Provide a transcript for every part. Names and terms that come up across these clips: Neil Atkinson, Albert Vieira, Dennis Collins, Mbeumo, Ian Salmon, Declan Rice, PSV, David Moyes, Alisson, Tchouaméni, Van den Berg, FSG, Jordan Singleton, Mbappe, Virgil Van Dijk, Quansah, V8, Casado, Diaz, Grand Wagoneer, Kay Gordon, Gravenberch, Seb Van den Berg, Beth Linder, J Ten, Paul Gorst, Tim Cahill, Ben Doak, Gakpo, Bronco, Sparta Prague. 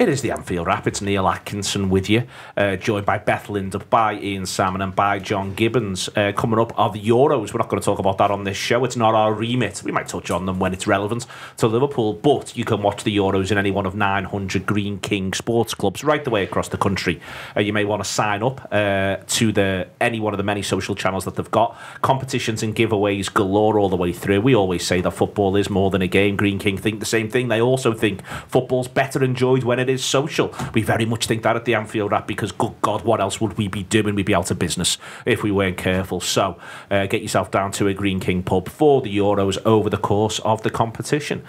It is the Anfield Wrap. It's Neil Atkinson with you, joined by Beth Linder, by Ian Salmon and by John Gibbons. Coming up are the Euros. We're not going to talk about that on this show. It's not our remit. We might touch on them when it's relevant to Liverpool, but you can watch the Euros in any one of 900 Green King sports clubs right the way across the country. You may want to sign up to any one of the many social channels that they've got. Competitions and giveaways galore all the way through. We always say that football is more than a game. Green King think the same thing. They also think football's better enjoyed when it is social. We very much think that at the Anfield Wrap, because good God, what else would we be doing? We'd be out of business if we weren't careful. So get yourself down to a Green King pub for the Euros over the course of the competition.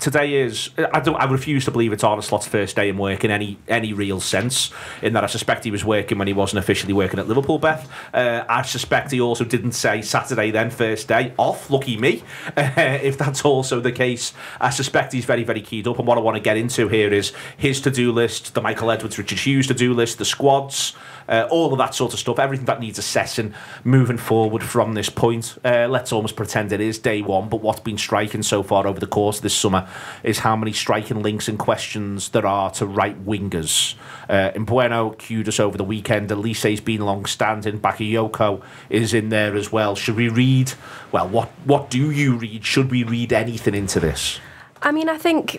Today is, I refuse to believe it's Arne Slot's first day in work in any real sense, in that I suspect he was working when he wasn't officially working at Liverpool, Beth. I suspect he also didn't say Saturday then, first day off, lucky me, if that's also the case. I suspect he's very, very keyed up, and what I want to get into here is his to-do list, the Michael Edwards, Richard Hughes to-do list, the squads, all of that sort of stuff, everything that needs assessing moving forward from this point. Let's almost pretend it is day one, but what's been striking so far over the course of this summer is how many striking links and questions there are to right-wingers. Mbeumo, Kudus over the weekend, Elise's been long-standing, Bakayoko is in there as well. Should we read, well, what do you read? Should we read anything into this? I mean, I think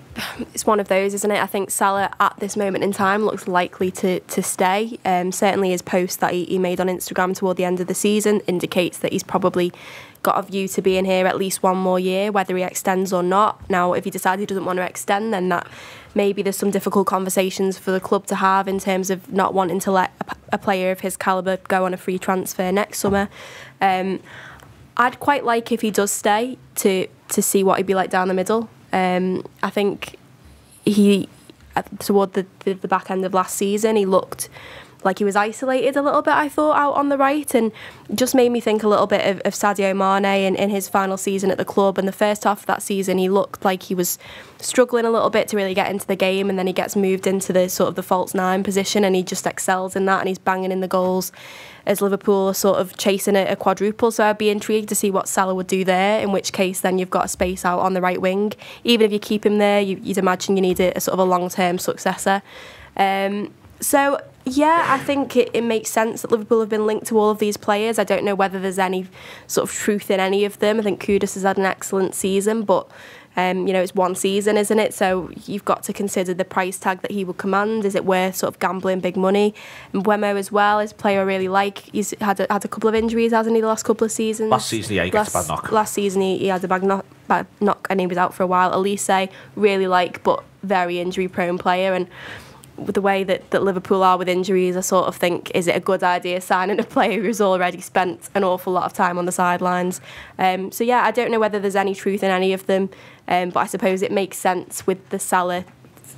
it's one of those, isn't it? I think Salah at this moment in time looks likely to stay. Certainly his post that he made on Instagram toward the end of the season indicates that he's probably got a view to being here at least one more year, whether he extends or not. Now, if he decides he doesn't want to extend, then that maybe there's some difficult conversations for the club to have in terms of not wanting to let a player of his calibre go on a free transfer next summer. I'd quite like, if he does stay, to see what he'd be like down the middle. I think he, toward the back end of last season, he looked like he was isolated a little bit, I thought, out on the right, and just made me think a little bit of Sadio Mane in his final season at the club. And the first half of that season, he looked like he was struggling a little bit to really get into the game, and then he gets moved into the sort of the false nine position, and he just excels in that, and he's banging in the goals as Liverpool are sort of chasing a quadruple. So I'd be intrigued to see what Salah would do there, in which case then you've got a space out on the right wing. Even if you keep him there, you'd imagine you need a sort of a long-term successor. So yeah, I think it makes sense that Liverpool have been linked to all of these players. I don't know whether there's any sort of truth in any of them. I think Kudus has had an excellent season, but you know, it's one season, isn't it? So you've got to consider the price tag that he would command. Is it worth sort of gambling big money? Mbeumo as well is a player I really like. He's had a couple of injuries, hasn't he, the last couple of seasons? Last season, yeah, he got a bad knock. Last season, he had a bad knock and he was out for a while. Elise, really like, but very injury-prone player, and the way that Liverpool are with injuries, I sort of think, is it a good idea signing a player who's already spent an awful lot of time on the sidelines? So yeah, I don't know whether there's any truth in any of them, but I suppose it makes sense with the Salah,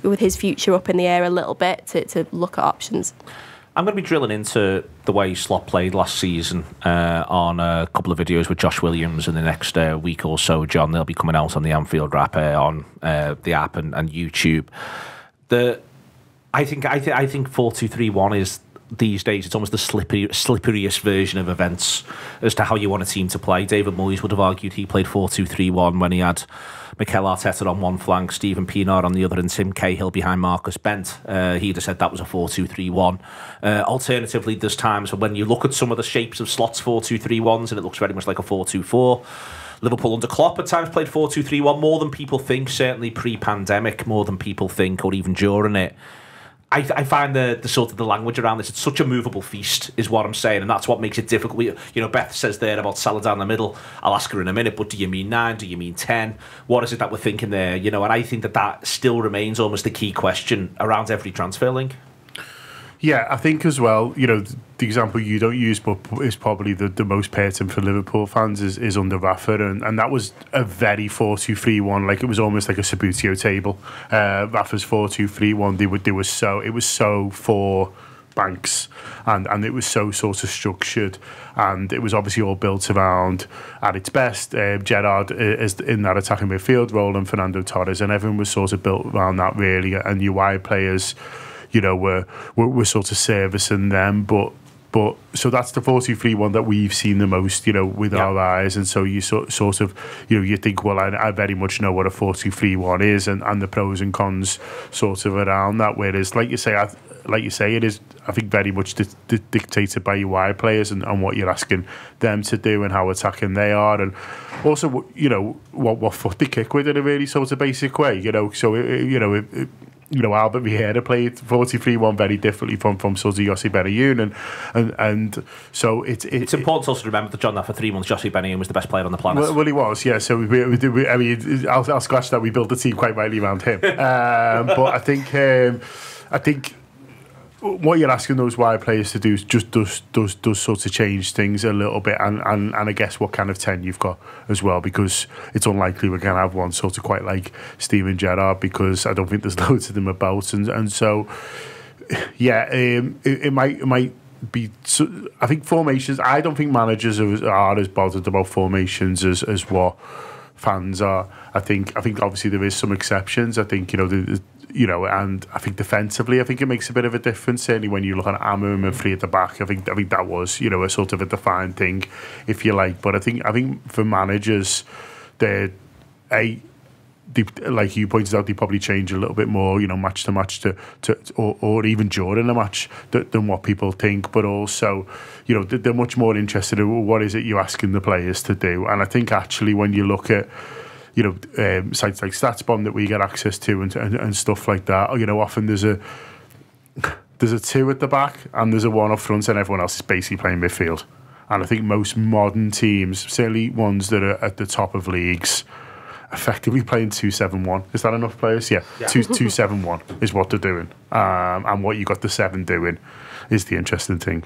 with his future up in the air a little bit, to look at options. I'm going to be drilling into the way Slot played last season on a couple of videos with Josh Williams in the next week or so, John. They'll be coming out on the Anfield Wrap on the app and YouTube. I think 4-2-3-1 is, these days, it's almost the slipperiest version of events as to how you want a team to play. David Moyes would have argued he played 4-2-3-1 when he had Mikel Arteta on one flank, Stephen Pienaar on the other, and Tim Cahill behind Marcus Bent. He'd have said that was a 4-2-3-1. Alternatively, there's times when you look at some of the shapes of Slot's 4-2-3-1s and it looks very much like a 4-2-4. Liverpool under Klopp at times played 4-2-3-1 more than people think, certainly pre-pandemic, more than people think, or even during it. I find the sort of the language around this, it's such a movable feast, is what I'm saying, and that's what makes it difficult. You know, Beth says there about Salah down the middle. I'll ask her in a minute, but do you mean 9? Do you mean 10? What is it that we're thinking there? You know, and I think that still remains almost the key question around every transfer link. Yeah, I think as well, you know, the example you don't use, but is probably the most pertinent for Liverpool fans, is under Rafa, and that was a very 4-2-3-1, like it was almost like a Sabutio table. Rafa's 4-2-3-1, they were so, it was so for Banks, and it was so sort of structured, and it was obviously all built around, at its best, Gerrard is in that attacking midfield role and Fernando Torres, and everyone was sort of built around that really, and UI players, you know, we're sort of servicing them, but But so that's the 4-2-3-1 one that we've seen the most, you know, with our eyes. And so you sort of, you know, you think, well, I very much know what a 4-2-3-1 is, and the pros and cons sort of around that. Whereas, like you say, it is, I think, very much dictated by your wide players and what you're asking them to do and how attacking they are, and also, you know, what foot they kick with in a really sort of basic way, you know. So you know, Albert Vieira played 4-3-1 very differently from sort of Yossi Benayoun, and so it's important to also remember that John, for 3 months, Yossi Benayoun was the best player on the planet. Well, he was, yeah. So we I mean, I'll scratch that. We built the team quite rightly around him, but I think. What you're asking those wide players to do just does sort of change things a little bit, and I guess what kind of 10 you've got as well, because it's unlikely we're going to have one sort of quite like Steven Gerrard, because I don't think there's loads of them about, and so yeah, it might be. So I think formations, I don't think managers are as bothered about formations as what fans are. I think obviously there is some exceptions. I think, you know, and I think defensively, I think it makes a bit of a difference. Certainly when you look at Amorim and Free at the back, I think that was, you know, a sort of a defined thing, if you like. But I think for managers, they like you pointed out, they probably change a little bit more, you know, match to match or even during a match than what people think. But also, you know, they're much more interested in what is it you're asking the players to do. And I think actually when you look at, you know, sites like StatsBomb that we get access to and stuff like that, you know, often there's a two at the back and there's a one up front, and everyone else is basically playing midfield. And I think most modern teams, certainly ones that are at the top of leagues, effectively playing 2-7-1. Is that enough players? Yeah. 2-7-1 is what they're doing. And what you got the 7 doing is the interesting thing.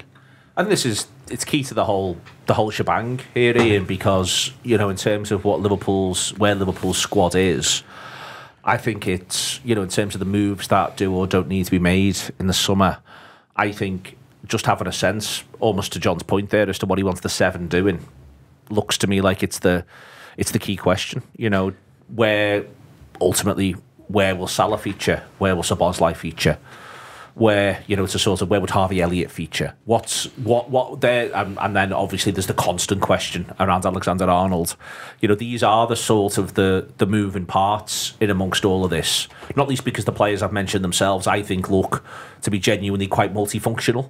And it's key to the whole shebang here, Ian, because, you know, in terms of what Liverpool's squad is, I think it's, you know, in terms of the moves that do or don't need to be made in the summer, I think just having a sense, almost to John's point there, as to what he wants the 7 doing, looks to me like it's the key question. You know, where will Salah feature? Where will Szoboszlai feature? Where, you know, it's a sort of, where would Harvey Elliott feature? What there, and then obviously there's the constant question around Alexander Arnold. You know, these are the sort of the moving parts in amongst all of this. Not least because the players I've mentioned themselves, I think, look to be genuinely quite multifunctional.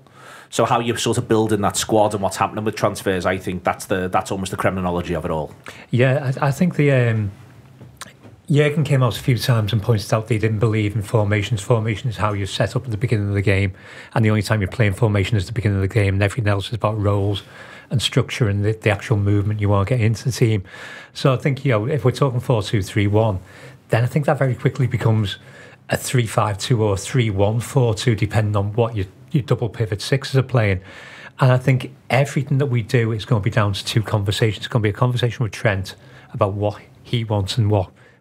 So how you're sort of building that squad and what's happening with transfers, I think that's almost the criminology of it all. Yeah, I think the Jürgen came out a few times and pointed out they didn't believe in formations. Formation is how you set up at the beginning of the game, and the only time you're playing formation is the beginning of the game, and everything else is about roles and structure and the actual movement you want to get into the team. So I think, you know, if we're talking 4-2-3-1, then I think that very quickly becomes a 3-5-2 or 3-1-4-2, depending on what your double pivot sixes are playing. And I think everything that we do is going to be down to two conversations. It's going to be a conversation with Trent about what he wants and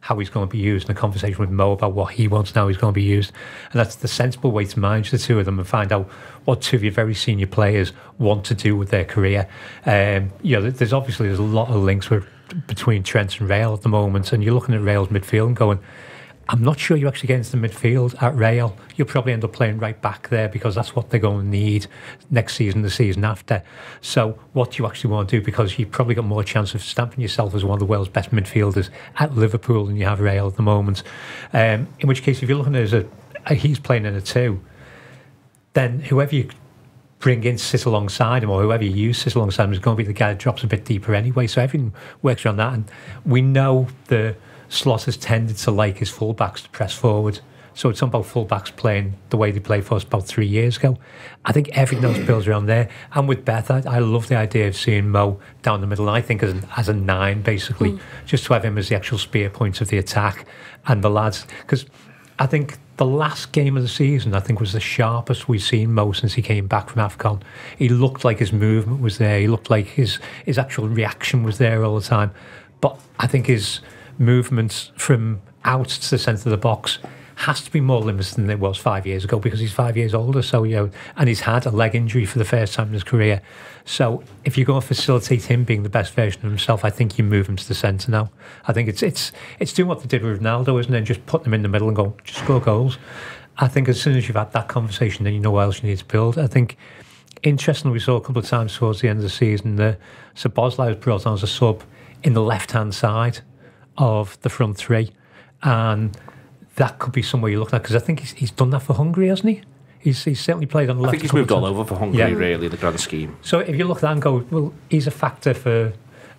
how he's going to be used, and a conversation with Mo about what he wants and how he's going to be used. And that's the sensible way to manage the two of them and find out what two of your very senior players want to do with their career. You know, there's obviously a lot of links between Trent and Real at the moment, and you're looking at Real's midfield and going, I'm not sure you actually get into the midfield at Real. You'll probably end up playing right back there because that's what they're going to need next season, the season after. So what do you actually want to do? Because you've probably got more chance of stamping yourself as one of the world's best midfielders at Liverpool than you have Real at the moment. In which case, if you're looking at it as he's playing in a two, then whoever you bring in to sit alongside him, or whoever you use sit alongside him, is going to be the guy that drops a bit deeper anyway. So everything works around that. And we know the Slot has tended to like his fullbacks to press forward, so it's not about fullbacks playing the way they played for us about 3 years ago. I think everything else builds around there. And with Beth, I love the idea of seeing Mo down the middle. And I think as a 9, basically, just to have him as the actual spear point of the attack, and the lads, because I think the last game of the season, I think, was the sharpest we've seen Mo since he came back from AFCON. He looked like his movement was there. He looked like his actual reaction was there all the time. But I think his movements from out to the centre of the box has to be more limited than it was 5 years ago, because he's 5 years older, so, you know, and he's had a leg injury for the first time in his career. So if you're going to facilitate him being the best version of himself, I think you move him to the centre now. I think it's doing what they did with Ronaldo, isn't it? And just putting him in the middle and go, just score goals. I think as soon as you've had that conversation, then you know what else you need to build. I think Interestingly, we saw a couple of times towards the end of the season that Szoboszlai was brought on as a sub in the left-hand side of the front three, and that could be somewhere you're looking at, because I think he's done that for Hungary, hasn't he? He's certainly played on the left. I think he's moved all over for Hungary, really, the grand scheme. So if you look at that and go, well, he's a factor for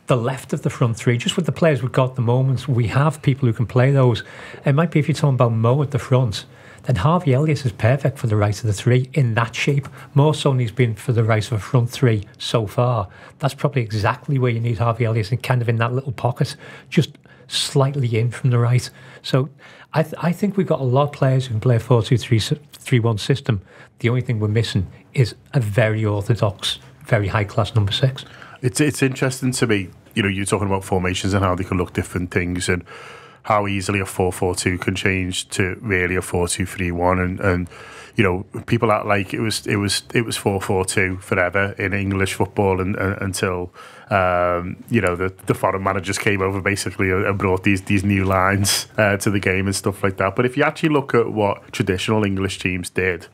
the left of the front three, just with the players we've got at the moment, we have people who can play those. It might be, if you're talking about Mo at the front, then Harvey Elliott is perfect for the right of the three in that shape. More so than he's been for the right of the front three so far. That's probably exactly where you need Harvey Elliott, and kind of in that little pocket, just slightly in from the right. So I think we've got a lot of players who can play a 4-2-3-1 system. The only thing we're missing is a very orthodox, very high-class number six. It's interesting to me, you know, you're talking about formations and how they can look different things, and how easily a 4-4-2 can change to really a 4-2-3-1, and you know, people act like it was 4-4-2 forever in English football, and until you know, the foreign managers came over basically and brought these new lines to the game and stuff like that. But if you actually look at what traditional English teams did,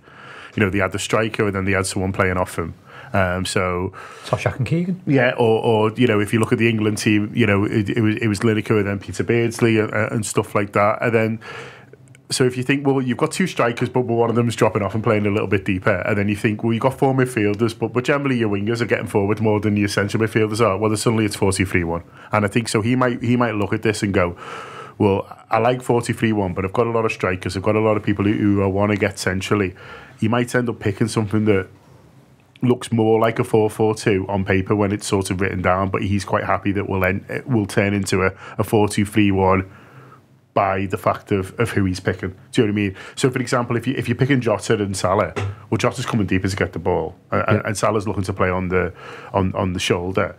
you know, they had the striker and then they had someone playing off him. So Toshak and Keegan, yeah, or you know, if you look at the England team, you know, it was Lineker and then Peter Beardsley and stuff like that, and then so if you think, well, you've got two strikers, but one of them is dropping off and playing a little bit deeper, and then you think, well, you've got four midfielders, but generally your wingers are getting forward more than your central midfielders are. Well, then suddenly it's 4-2-3-1, and I think so he might look at this and go, well, I like 4-2-3-1, but I've got a lot of strikers, I've got a lot of people who I want to get centrally. You might end up picking something that looks more like a 4-4-2 on paper when it's sort of written down, but he's quite happy that it will turn into a 4-2-3-1 by the fact of who he's picking. Do you know what I mean? So, for example, if you're picking Jota and Salah, well, Jota's coming deeper to get the ball, and Salah's looking to play on the shoulder,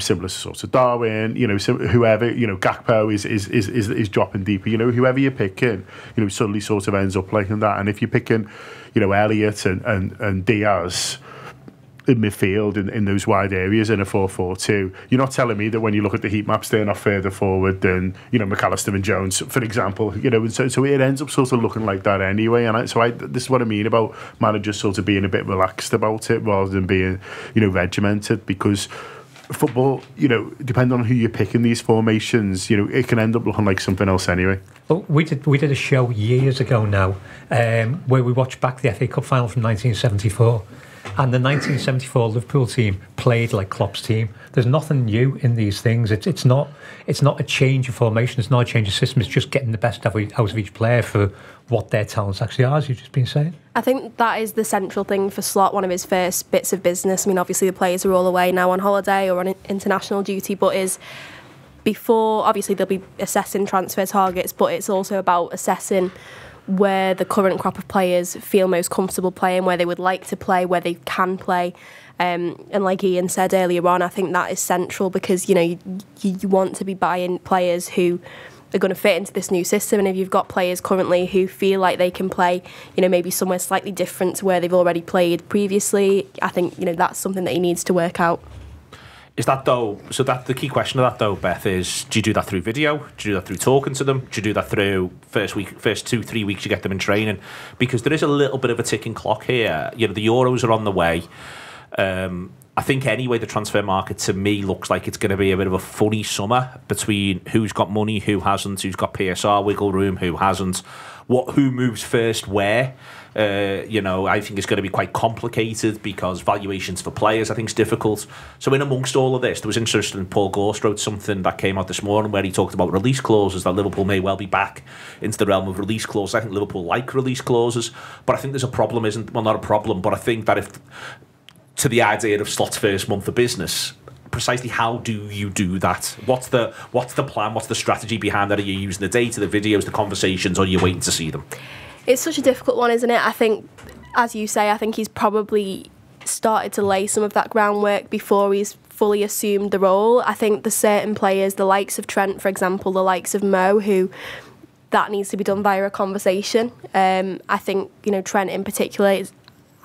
similar to sort of Darwin. You know, so whoever, you know, Gakpo is dropping deeper. You know, whoever you're picking, you know, suddenly sort of ends up liking that. And if you're picking, you know, Elliott and Diaz in midfield in those wide areas in a 4-4-2, you're not telling me that when you look at the heat maps they're not further forward than, you know, McAllister and Jones, for example, you know, and so it ends up sort of looking like that anyway. And this is what I mean about managers sort of being a bit relaxed about it rather than being, you know, regimented, because football, you know, depending on who you're picking these formations, you know, it can end up looking like something else anyway. Well, we did a show years ago now where we watched back the FA Cup final from 1974. And the 1974 Liverpool team played like Klopp's team. There's nothing new in these things. It's not a change of formation. It's not a change of system. It's just getting the best out of each player for what their talents actually are, as you've just been saying. I think that is the central thing for Slot, one of his first bits of business. I mean, obviously the players are all away now on holiday or on international duty, but is before, obviously they'll be assessing transfer targets, but it's also about assessing where the current crop of players feel most comfortable playing, where they would like to play, where they can play, and like Ian said earlier on, I think that is central, because you know you want to be buying players who are going to fit into this new system, and if you've got players currently who feel like they can play, you know, maybe somewhere slightly different to where they've already played previously, I think, you know, that's something that he needs to work out. Is that though? So that the key question of that though, Beth, is: do you do that through video? Do you do that through talking to them? Do you do that through first 2-3 weeks you get them in training? Because there is a little bit of a ticking clock here. You know, the Euros are on the way. I think anyway, the transfer market to me looks like it's going to be a bit of a funny summer between who's got money, who hasn't, who's got PSR wiggle room, who hasn't, who moves first where. You know, I think it's going to be quite complicated because valuations for players, I think, is difficult. So in amongst all of this, there was interesting, Paul Gorst wrote something that came out this morning where he talked about release clauses, that Liverpool may well be back into the realm of release clauses. I think Liverpool like release clauses, but I think there's a problem, isn't, well, not a problem, but I think that if, to the idea of Slot's first month of business, precisely how do you do that? What's the plan? What's the strategy behind that? Are you using the data, the videos, the conversations, or are you waiting to see them? It's such a difficult one, isn't it? I think, as you say, I think he's probably started to lay some of that groundwork before he's fully assumed the role. I think the certain players, the likes of Trent, for example, the likes of Mo, who that needs to be done via a conversation. I think, you know, Trent in particular,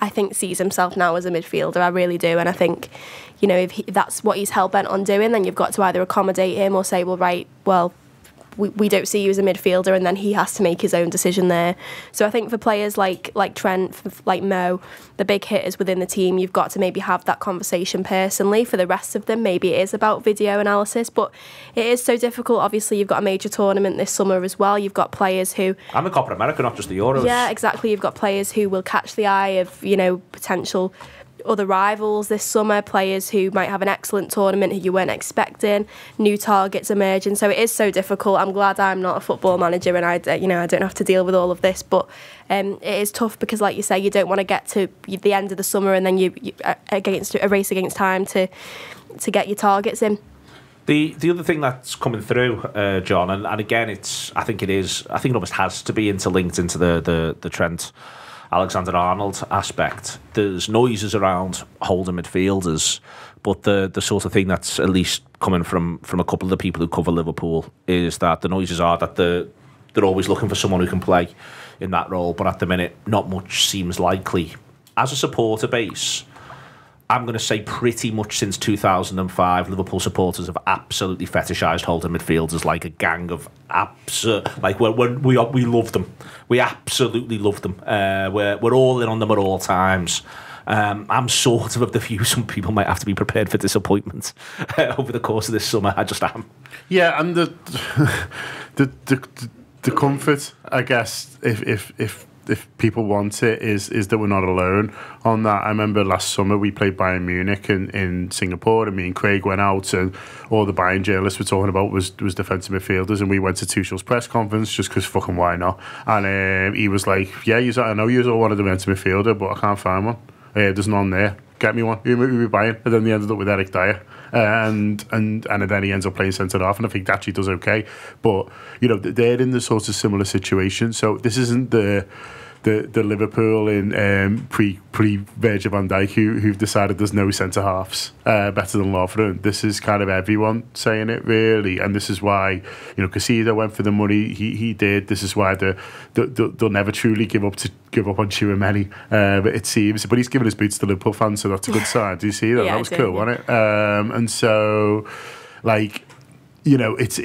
I think sees himself now as a midfielder. I really do. And I think, you know, if that's what he's hell-bent on doing, then you've got to either accommodate him or say, well, right, well, we don't see you as a midfielder, and then he has to make his own decision there. So I think for players like Trent, like Mo, the big hitters within the team, you've got to maybe have that conversation personally. For the rest of them, maybe it is about video analysis, but it is so difficult. Obviously, you've got a major tournament this summer as well. You've got players who... And the Copa America, not just the Euros. Yeah, exactly. You've got players who will catch the eye of, you know, potential other rivals this summer, players who might have an excellent tournament who you weren't expecting, new targets emerging. So it is so difficult. I'm glad I'm not a football manager and I, you know, I don't have to deal with all of this, but it is tough because, like you say, you don't want to get to the end of the summer and then you against a race against time to get your targets in. The other thing that's coming through, John, and again, it's I think it almost has to be interlinked into the Trent Alexander Arnold aspect. There's noises around holding midfielders, but the sort of thing that's at least coming from a couple of the people who cover Liverpool is that the noises are that they're always looking for someone who can play in that role, but at the minute, not much seems likely. As a supporter base, I'm going to say pretty much since 2005, Liverpool supporters have absolutely fetishised holding midfielders like a gang of we love them. We absolutely love them. We're all in on them at all times. I'm sort of the view some people might have to be prepared for disappointment over the course of this summer. I just am. Yeah, and the comfort, I guess, if people want it, is that we're not alone on that. I remember last summer we played Bayern Munich in Singapore, and me and Craig went out, and all the Bayern journalists were talking about was defensive midfielders, and we went to Tuchel's press conference just because fucking why not? And he was like, yeah, I know you all want a defensive midfielder, but I can't find one. There's none there. Get me one. Who are we buying? And then they ended up with Eric Dyer, and then he ends up playing centre half, and I think that actually does okay. But you know, they're in the sort of similar situation. So this isn't the Liverpool in pre Virgil Van Dijk who've decided there's no centre halves better than Lovren. This is kind of everyone saying it, really, and this is why, you know, Casado went for the money he did. This is why they'll never truly give up on Tchouaméni, but it seems. But he's given his boots to Liverpool fans, so that's a good sign. Do you see that? Yeah, that was cool, wasn't it? And so, like, you know, it's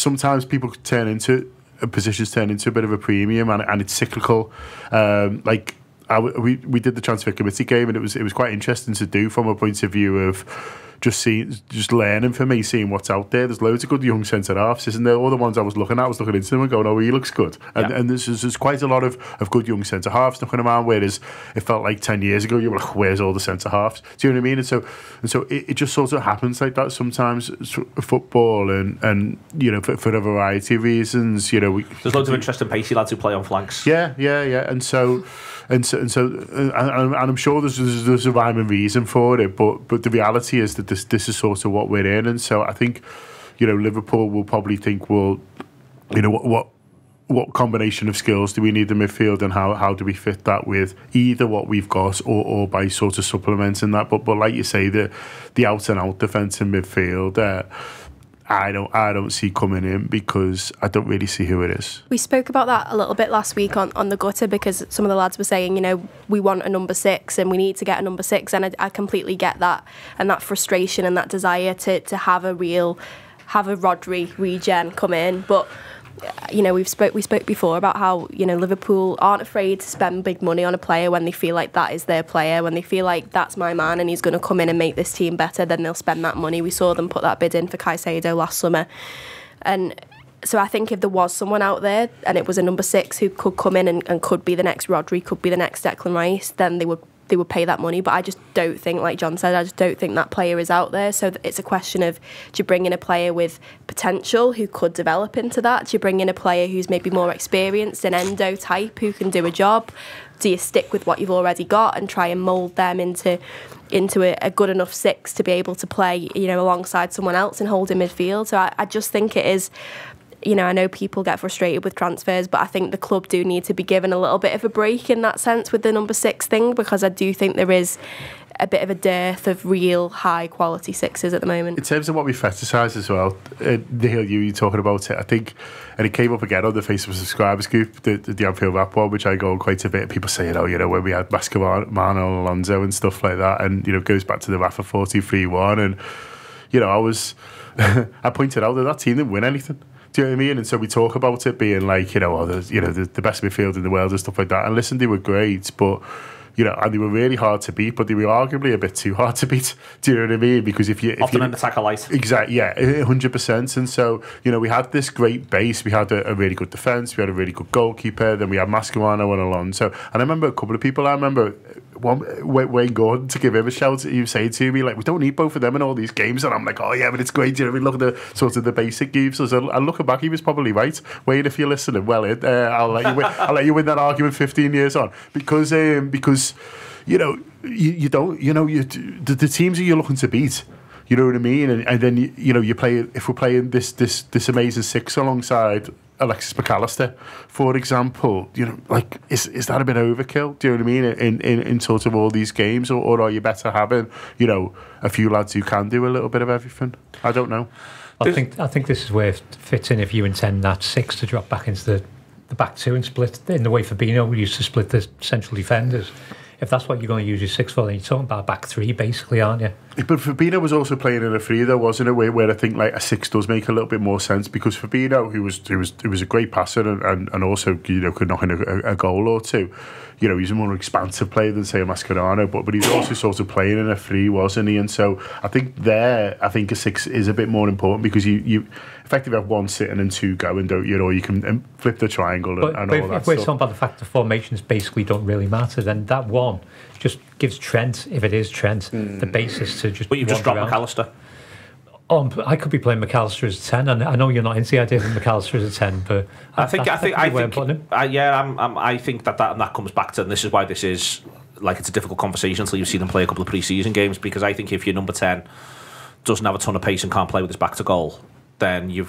sometimes people turn into. Positions turn into a bit of a premium, and it's cyclical. Like we did the transfer committee game, and it was quite interesting to do from a point of view of just learning for me, seeing what's out there. There's loads of good young centre halves, isn't there? All the ones I was looking into them and going, oh, he looks good. And yeah. And there's quite a lot of good young centre halves knocking around. Whereas it felt like 10 years ago, you were like, where's all the centre halves? Do you know what I mean? And so it just sort of happens like that sometimes. Football and you know for a variety of reasons, you know, there's loads of interesting pacey lads who play on flanks. Yeah. And I'm sure there's a rhyme and reason for it, but the reality is that this is sort of what we're in, and so I think, you know, Liverpool will probably think, well, you know, what combination of skills do we need in midfield, and how do we fit that with either what we've got or by sort of supplementing that. But like you say, the out and out defence in midfield. I don't see coming in because I don't really see who it is. We spoke about that a little bit last week on The Gutter, because some of the lads were saying, you know, we want a number six and we need to get a number six, and I completely get that, and that frustration and that desire to have a Rodri regen come in. But you know, we spoke before about how, you know, Liverpool aren't afraid to spend big money on a player when they feel like that is their player, when they feel like that's my man and he's going to come in and make this team better, then they'll spend that money. We saw them put that bid in for Caicedo last summer. And so I think if there was someone out there and it was a number six who could come in and could be the next Rodri, could be the next Declan Rice, then they would pay that money. But I just don't think, like John said, I just don't think that player is out there. So it's a question of, do you bring in a player with potential who could develop into that? Do you bring in a player who's maybe more experienced, an Endo type who can do a job? Do you stick with what you've already got and try and mould them into a good enough six to be able to play, you know, alongside someone else and hold in midfield? So I just think it is... You know, I know people get frustrated with transfers, but I think the club do need to be given a little bit of a break in that sense with the number six thing, because I do think there is a bit of a dearth of real high-quality sixes at the moment. In terms of what we fetishise as well, Neil, you were talking about it, I think, and it came up again on the Facebook subscribers group, the Anfield Rap one, which I go on quite a bit. People say, oh, you know, when we had Mascherano and Alonso and stuff like that, and, you know, it goes back to the Rafa 43-1, and, you know, I was... I pointed out that team didn't win anything. Do you know what I mean? And so we talk about it being like, the best midfield in the world and stuff like that. And listen, they were great, but, and they were really hard to beat, but they were arguably a bit too hard to beat. Do you know what I mean? Because if you... Often an attack of light. Exactly, yeah, 100%. And so, we had this great base. We had a really good defence. We had a really good goalkeeper. Then we had Mascherano and Alonso. And I remember a couple of people, Wayne Gordon, to give him a shout, he was saying to me, like, we don't need both of them in all these games. And I'm like, oh yeah, but it's great. Do you know what I mean? Look at the sort of the basic games. So, and looking back, he was probably right. Wayne, if you're listening, well, I'll let you win. I'll let you win that argument 15 years on, because you don't, the teams that you're looking to beat. You know what I mean? And then you play, if we're playing this amazing six alongside Alexis McAllister, for example, like, is that a bit overkill? Do you know what I mean? In sort of all these games, or are you better having, a few lads who can do a little bit of everything? I don't know. I think this is where it fits in if you intend that six to drop back into the back two and split in the way Fabinho used to split the central defenders. If that's what you're going to use your six for, then you're talking about back three, basically, aren't you? But Fabinho was also playing in a three, though, wasn't it? Where I think, like, a six does make a little bit more sense, because Fabinho, who was a great passer and also could knock in a goal or two. He's a more expansive player than, say, a Mascherano, but he's also sort of playing in a three, wasn't he? And so I think a six is a bit more important, because you effectively have one sitting and two going, don't you? Or you can flip the triangle and all that stuff. But if we're talking about the fact that formations basically don't really matter, then that one just gives Trent, if it is Trent, the basis to just... But you've just dropped McAllister. Oh, I could be playing McAllister as a 10, and I know you're not into the idea of McAllister as a 10, but I think that comes back to, and this is why this is, like, it's a difficult conversation until you've seen them play a couple of pre-season games, because I think if your number 10 doesn't have a ton of pace and can't play with his back to goal, then you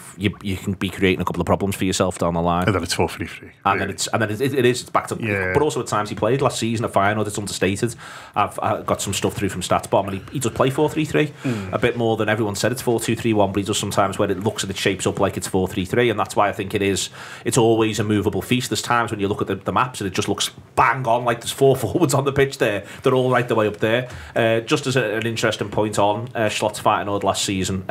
can be creating a couple of problems for yourself down the line. And then it's 4-3-3. And then it's back to... Yeah. But also at times he played last season at Feyenoord, it's understated. I've got some stuff through from StatsBomb, and he does play 4-3-3 a bit more than everyone said. It's 4-2-3-1, but he does sometimes where it looks and it shapes up like it's 4-3-3, and that's why I think it is. It's always a movable feast. There's times when you look at the maps and it just looks bang on, like there's four forwards on the pitch there. They're all right the way up there. Just as an interesting point on Slot's Feyenoord last season,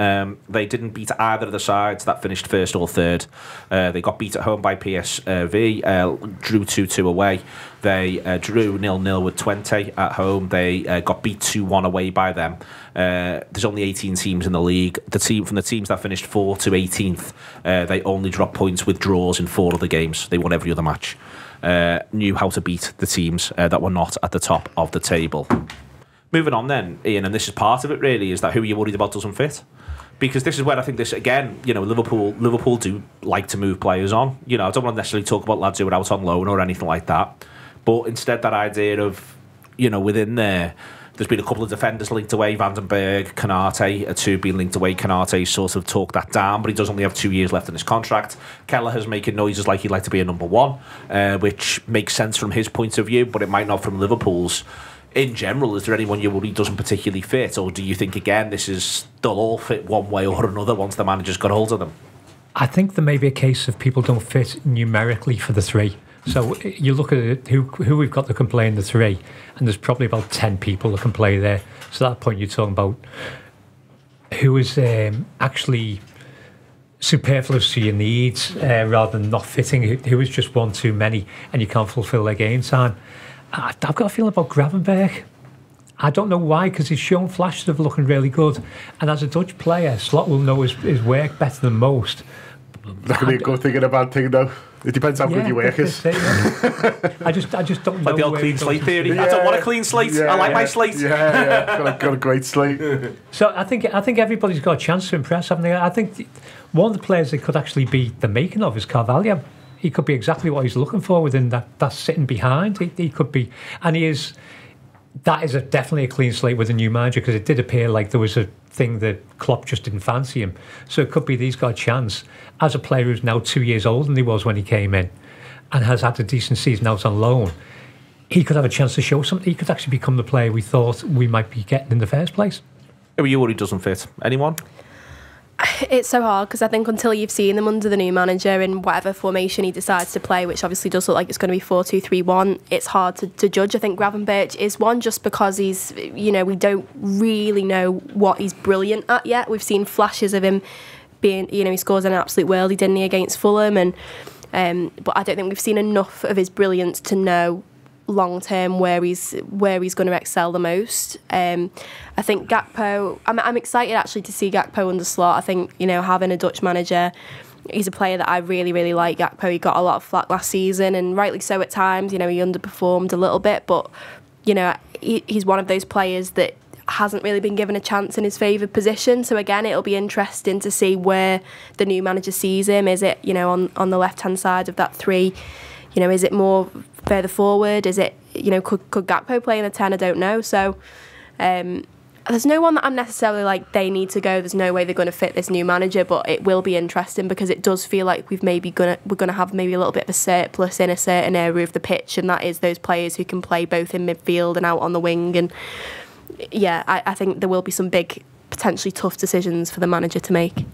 they didn't beat either of the sides that finished first or third. They got beat at home by PSV, drew 2-2 away. They drew 0-0 with Twente at home. They got beat 2-1 away by them. There's only 18 teams in the league. From the teams that finished 4th to 18th, they only dropped points with draws in 4 other games. They won every other match. Knew how to beat the teams that were not at the top of the table. Moving on then, Ian, and this is part of it really, is that who you're worried about doesn't fit. Because this is where I think this, again, Liverpool do like to move players on. I don't want to necessarily talk about lads who are out on loan or anything like that. But instead that idea of, within there's been a couple of defenders linked away, Van den Berg, Konate, two being linked away. Konate sort of talked that down, but he does only have 2 years left in his contract. Kelleher's making noises like he'd like to be a number one, which makes sense from his point of view, but it might not from Liverpool's. In general, is there anyone you worry doesn't particularly fit, or do you think, again, they'll all fit one way or another once the manager's got hold of them? I think there may be a case of people don't fit numerically for the three. So you look at it, who we've got that can play in the three, and there's probably about 10 people that can play there. So at that point, you're talking about who is actually superfluous to your needs rather than not fitting, who is just one too many and you can't fulfil their game time. I've got a feeling about Gravenberch. I don't know why, because he's shown flashes of looking really good. And as a Dutch player, Slot will know his work better than most. That could be a good thing and a bad thing, though. It depends how good your work is. I just don't know. Like the old clean slate theory. Yeah, I don't want a clean slate. I like my slate. Got a great slate. So I think everybody's got a chance to impress, haven't they? I think one of the players that could actually be the making of is Carvalho. He could be exactly what he's looking for within that sitting behind. He could be, and he is. That is definitely a clean slate with a new manager, because it did appear like there was a thing that Klopp just didn't fancy him. So it could be that he's got a chance as a player who's now 2 years older than he was when he came in, and has had a decent season out on loan. He could have a chance to show something. He could actually become the player we thought we might be getting in the first place. Who are you worried doesn't fit? Anyone? It's so hard because I think until you've seen them under the new manager in whatever formation he decides to play, which obviously does look like it's going to be 4-2-3-1, it's hard to judge. I think Gravenberch is one just because he's, you know, we don't really know what he's brilliant at yet. We've seen flashes of him being, you know, he scores an absolute worldie, didn't he, against Fulham, and but I don't think we've seen enough of his brilliance to know long term where he's going to excel the most. I think Gakpo, I'm excited actually to see Gakpo under Slot. I think, you know, having a Dutch manager, he's a player that I really like. Gakpo, he got a lot of flack last season, and rightly so at times. You know, he underperformed a little bit, but you know, he's one of those players that hasn't really been given a chance in his favoured position. So again, it'll be interesting to see where the new manager sees him. Is it, you know, on the left hand side of that three? You know, is it more further forward? Is it, you know, could Gakpo play in the 10? I don't know. So there's no one that I'm necessarily like, they need to go. There's no way they're going to fit this new manager, but it will be interesting because it does feel like we're going to have maybe a little bit of a surplus in a certain area of the pitch, and that is those players who can play both in midfield and out on the wing. And yeah, I think there will be some big, potentially tough decisions for the manager to make.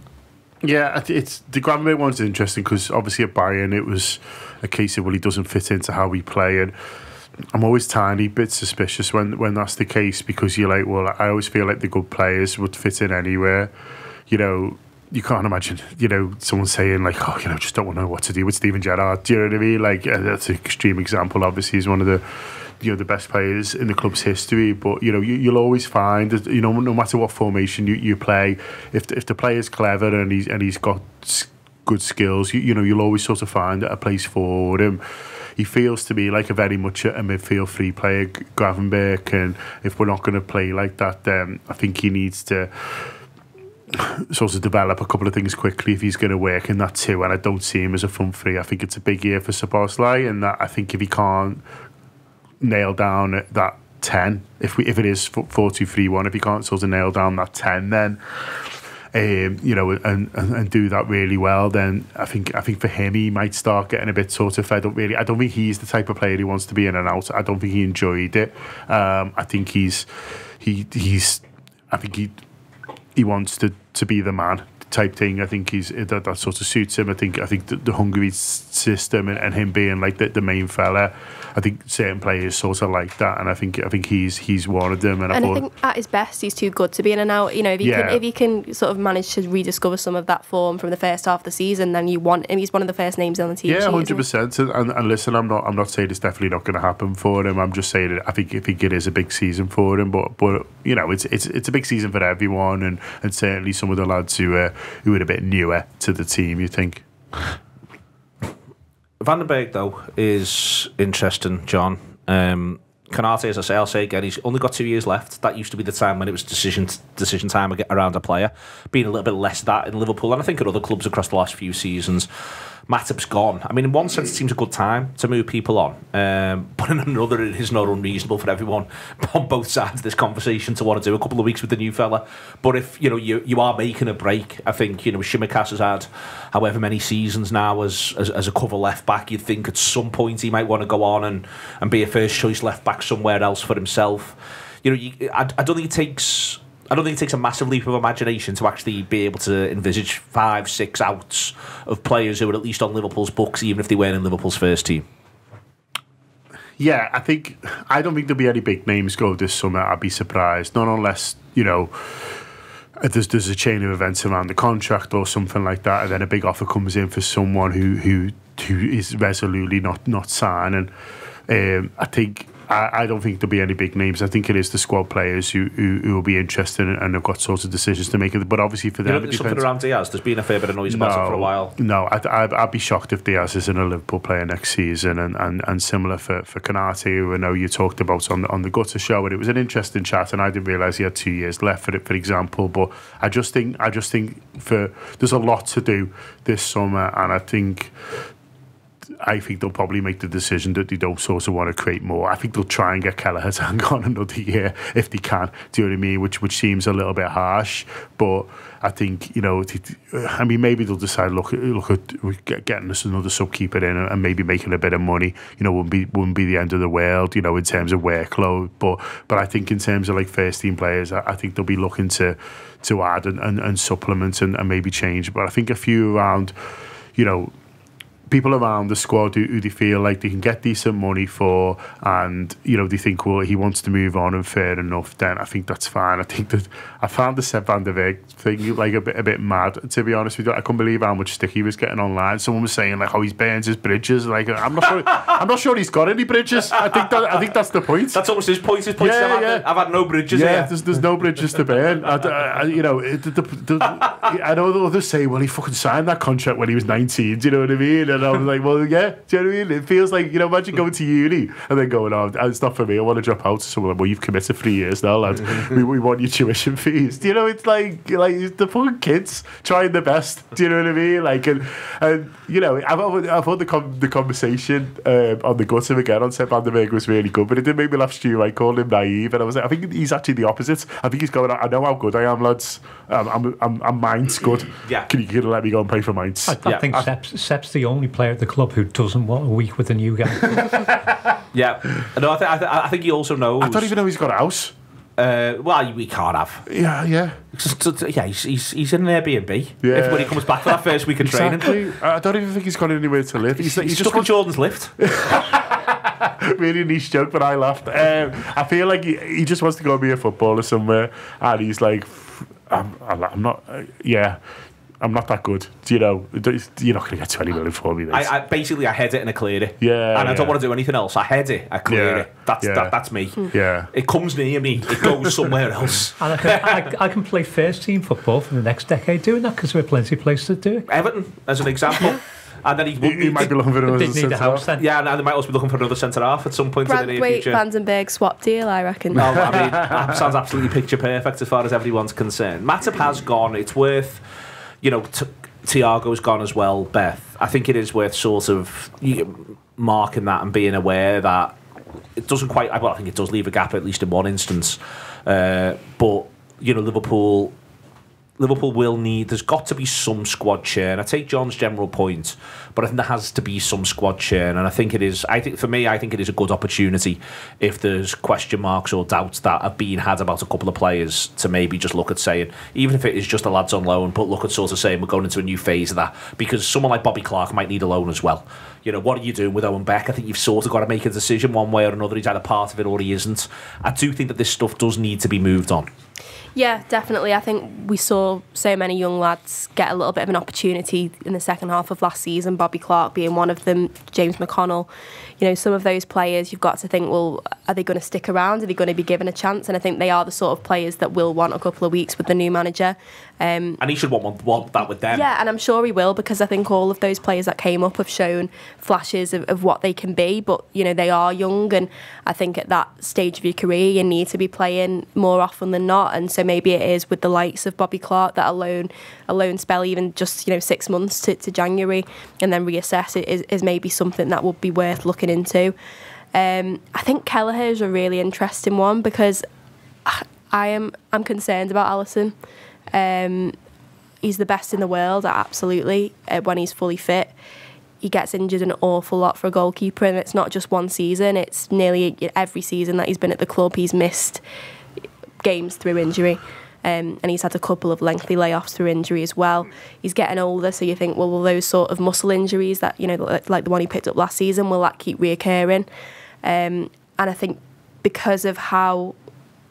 Yeah, it's the Gravenberch one's interesting because obviously at Bayern it was a case of, well, he doesn't fit into how we play, and I'm always tiny bit suspicious when that's the case, because you're like, well, I always feel like the good players would fit in anywhere. You know, you can't imagine, you know, someone saying like, oh, you know, just don't know what to do with Steven Gerrard. Do you know what I mean? Like, that's an extreme example. Obviously, he's one of the, you know, the best players in the club's history, but you know, you'll always find that, you know, no matter what formation you play, if the player's clever and he's got good skills, you know, you'll always sort of find a place for him. He feels to me like a very much a midfield free player, Gravenberch, and if we're not going to play like that, then I think he needs to sort of develop a couple of things quickly if he's going to work in that too. And I don't see him as a front three. I think it's a big year for Szoboszlai, and that I think if he can't nail down that 10, if it is 4-2-3-1, if you can't sort of nail down that 10, then you know, and do that really well, then I think for him, he might start getting a bit sort of fed up. Really, I don't think he's the type of player who wants to be in and out. I don't think he enjoyed it. I think he wants to be the man type thing. I think that sort of suits him. I think the Hungary system and him being like the main fella, I think certain players sort of like that, and I think he's one of them. And I think at his best, he's too good to be in and out. You know, if he can sort of manage to rediscover some of that form from the first half of the season, then you want him. He's one of the first names on the team. Yeah, 100%. And listen, I'm not saying it's definitely not going to happen for him. I'm just saying I think it is a big season for him. But you know, it's a big season for everyone, and certainly some of the lads who are a bit newer to the team, you think. Van den Berg, though, is interesting, John. Konate, as I say, I'll say again, he's only got 2 years left. That used to be the time when it was decision time around a player. Being a little bit less that in Liverpool, and I think at other clubs across the last few seasons. Matip's gone. I mean, in one sense, it seems a good time to move people on. But in another, it is not unreasonable for everyone on both sides of this conversation to want to do a couple of weeks with the new fella. But if, you know, you are making a break, I think, you know, Tsimikas has had however many seasons now as a cover left-back. You'd think at some point he might want to go on and be a first-choice left-back somewhere else for himself. You know, I don't think it takes... I don't think it takes a massive leap of imagination to actually be able to envisage 5-6 outs of players who are at least on Liverpool's books, even if they weren't in Liverpool's first team. Yeah, I don't think there'll be any big names go this summer. I'd be surprised. Not unless, you know, there's a chain of events around the contract or something like that, and then a big offer comes in for someone who is resolutely not signing. I think... I don't think there'll be any big names. I think it is the squad players who will be interested and have got sorts of decisions to make. But obviously for them... You know, there's something around Diaz. There's been a fair bit of noise about him for a while. No, I'd be shocked if Diaz isn't a Liverpool player next season. And similar for Konate, who I know you talked about on the Gutter show. And it was an interesting chat, and I didn't realise he had 2 years left for it, for example. But I just think there's a lot to do this summer, and I think... I think they'll probably make the decision that they don't sort of want to create more. I think they'll try and get Kelleher to hang on another year if they can. Do you know what I mean? Which seems a little bit harsh, but I think, you know, I mean, maybe they'll decide, look at getting us another sub-keeper in and maybe making a bit of money, you know, wouldn't be the end of the world, you know, in terms of workload. But I think in terms of like first-team players, I think they'll be looking to add and supplement and maybe change. But I think a few around, you know, people around the squad who they feel like they can get decent money for, and, you know, they think, well, he wants to move on, and fair enough, then I think that's fine. I think that I found the Seb Van den Berg thing like a bit mad, to be honest with you. I couldn't believe how much stick he was getting online. Someone was saying like, oh, he's burns his bridges. Like, I'm not sure he's got any bridges. I think that's the point. That's almost his point. His point is, I've had no bridges. Yeah, there's no bridges to burn. I know the others say, well, he fucking signed that contract when he was 19. Do you know what I mean? And I was like, well, yeah, do you know what I mean? It feels like, you know, imagine going to uni and then going, oh, it's not for me, I want to drop out. So, well, you've committed 3 years now, lad. we want your tuition fees. Do you know, it's like the fucking kids trying their best. Do you know what I mean? Like, and you know, I've had the conversation on the gutter again on Seb Van den Berg was really good, but it did make me laugh, Stu. I called him naive, and I was like, I think he's actually the opposite. I think he's going, I know how good I am, lads. I'm Mainz good. Yeah. Can you let me go and play for Mainz? I think Seb's the only player at the club who doesn't want a week with a new guy. Yeah, no, I think he also knows. I don't even know he's got a house. Well, we can't have. Yeah. Yeah, he's in an Airbnb. Yeah. When he comes back for that first week of training, I don't even think he's got anywhere to live. He's just stuck in Jordan's lift. Really niche joke, but I laughed. I feel like he just wants to go and be a footballer somewhere, and he's like, I'm not. Yeah. I'm not that good, you know. You're not going to get 20 million for me. I basically head it and I clear it. Yeah, and I don't want to do anything else. I head it, I clear it. That's me. Yeah, it comes near me, it goes somewhere else. And I can play first team football for the next decade doing that, because there are plenty of places to do it. Everton, as an example. And then he might be looking for another centre half. Yeah, and they might also be looking for another centre half at some point in the near future. Van den Berg swap deal, I reckon. No, I mean, that sounds absolutely picture perfect as far as everyone's concerned. Matip has gone. It's worth. You know, Thiago's gone as well, Beth. I think it is worth sort of marking that and being aware that it doesn't quite. Well, I think it does leave a gap, at least in one instance. But, you know, Liverpool will need. There's got to be some squad churn. I take John's general point, but I think there has to be some squad churn, and I think it is. I think for me, I think it is a good opportunity if there's question marks or doubts that have been had about a couple of players to maybe just look at saying, even if it is just the lads on loan, but look at sort of saying we're going into a new phase of that, because someone like Bobby Clark might need a loan as well. You know, what are you doing with Owen Beck? I think you've sort of got to make a decision one way or another. He's either part of it or he isn't. I do think that this stuff does need to be moved on. Yeah, definitely. I think we saw so many young lads get a little bit of an opportunity in the second half of last season, Bobby Clark being one of them, James McConnell. You know, some of those players, you've got to think, well, are they going to stick around? Are they going to be given a chance? And I think they are the sort of players that will want a couple of weeks with the new manager. And he should want that with them. Yeah, and I'm sure he will, because I think all of those players that came up have shown flashes of what they can be, but, you know, they are young, and I think at that stage of your career you need to be playing more often than not, and so maybe it is with the likes of Bobby Clark that a loan spell, even just, you know, 6 months to January, and then reassess it is maybe something that would be worth looking into. I think Kelleher is a really interesting one, because I'm concerned about Alisson. He's the best in the world, absolutely, when he's fully fit. He gets injured an awful lot for a goalkeeper, and it's not just one season, it's nearly every season that he's been at the club he's missed games through injury, and he's had a couple of lengthy layoffs through injury as well. He's getting older, so you think, well, will those sort of muscle injuries that, you know, like the one he picked up last season, will that keep reoccurring? And I think because of how